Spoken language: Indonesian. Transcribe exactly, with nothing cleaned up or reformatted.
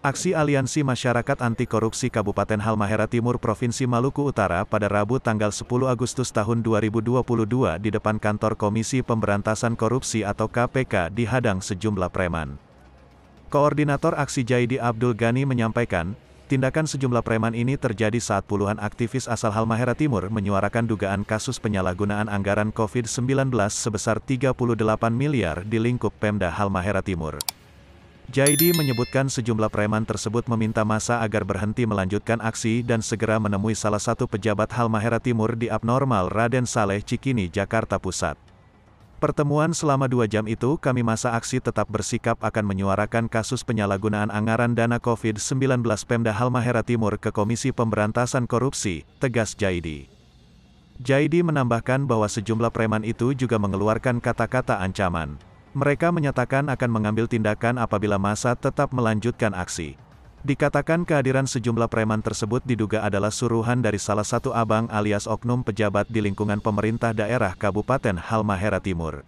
Aksi Aliansi Masyarakat Anti Korupsi Kabupaten Halmahera Timur Provinsi Maluku Utara pada Rabu tanggal sepuluh Agustus tahun dua ribu dua puluh dua di depan kantor Komisi Pemberantasan Korupsi atau K P K dihadang sejumlah preman. Koordinator aksi Jaidi Abdul Ghani menyampaikan, tindakan sejumlah preman ini terjadi saat puluhan aktivis asal Halmahera Timur menyuarakan dugaan kasus penyalahgunaan anggaran COVID sembilan belas sebesar tiga puluh delapan miliar di lingkup Pemda Halmahera Timur. Jaidi menyebutkan sejumlah preman tersebut meminta massa agar berhenti melanjutkan aksi dan segera menemui salah satu pejabat Halmahera Timur di Abnormal Raden Saleh, Cikini, Jakarta Pusat. Pertemuan selama dua jam itu kami massa aksi tetap bersikap akan menyuarakan kasus penyalahgunaan anggaran dana COVID sembilan belas Pemda Halmahera Timur ke Komisi Pemberantasan Korupsi, tegas Jaidi. Jaidi menambahkan bahwa sejumlah preman itu juga mengeluarkan kata-kata ancaman. Mereka menyatakan akan mengambil tindakan apabila massa tetap melanjutkan aksi. Dikatakan kehadiran sejumlah preman tersebut diduga adalah suruhan dari salah satu abang alias oknum pejabat di lingkungan pemerintah daerah Kabupaten Halmahera Timur.